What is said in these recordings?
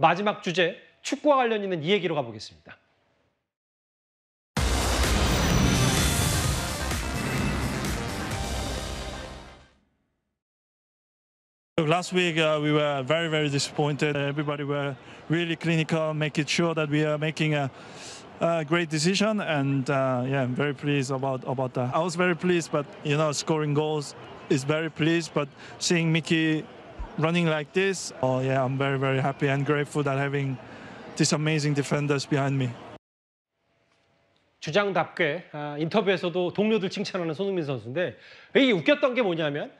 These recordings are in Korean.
마지막 주제, 축구와 관련 있는 이 얘기로 가보겠습니다. Last week we were very disappointed. Everybody were really clinical, making sure that we are making a great decision, and yeah, I'm very pleased about that. I was very pleased, but you know, scoring goals is very pleased, but seeing Mickey running like this, oh yeah, I'm very happy and grateful that having these amazing defenders behind me. 주장답게 인터뷰에서도 동료들 칭찬하는 손흥민 선수인데, 이게 웃겼던 게 뭐냐면,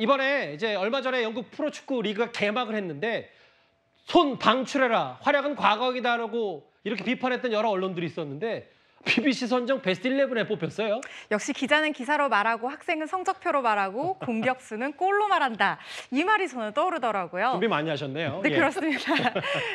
이번에 이제 얼마 전에 영국 프로축구 리그가 개막을 했는데, 손 방출해라, 활약은 과거이다라고 이렇게 비판했던 여러 언론들이 있었는데, BBC 선정 베스트 11에 뽑혔어요. 역시 기자는 기사로 말하고, 학생은 성적표로 말하고, 공격수는 골로 말한다. 이 말이 저는 떠오르더라고요. 준비 많이 하셨네요. 네, 예. 그렇습니다.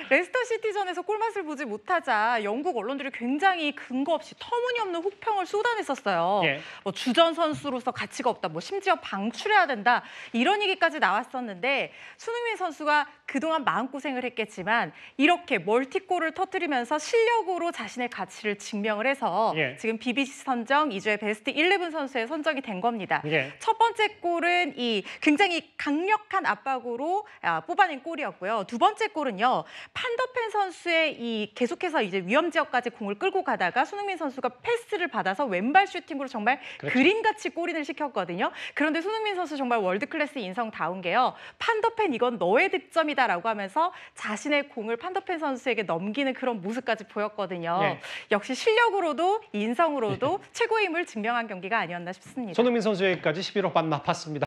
레스터 시티전에서 골맛을 보지 못하자 영국 언론들이 굉장히 근거 없이 터무니없는 혹평을 쏟아냈었어요. 예. 뭐 주전 선수로서 가치가 없다, 뭐 심지어 방출해야 된다, 이런 얘기까지 나왔었는데, 손흥민 선수가 그동안 마음고생을 했겠지만 이렇게 멀티골을 터뜨리면서 실력으로 자신의 가치를 증명을 해서 예. 지금 BBC 선정 2주의 베스트 11 선수에 선정이 된 겁니다. 예. 첫 번째 골은 이 굉장히 강력한 압박으로 뽑아낸 골이었고요. 두 번째 골은요, 판더펜 선수의 이 계속해서 이제 위험 지역까지 공을 끌고 가다가 손흥민 선수가 패스를 받아서 왼발 슈팅으로 정말 그렇죠. 그림같이 골인을 시켰거든요. 그런데 손흥민 선수 정말 월드클래스 인성다운 게요, 판더펜 이건 너의 득점이다라고 하면서 자신의 공을 판더펜 선수에게 넘기는 그런 모습까지 보였거든요. 예. 역시 실력으로 로도 인성으로도 최고의 힘을 증명한 경기가 아니었나 싶습니다. 손흥민 선수에게까지 11호 반 나팠습니다.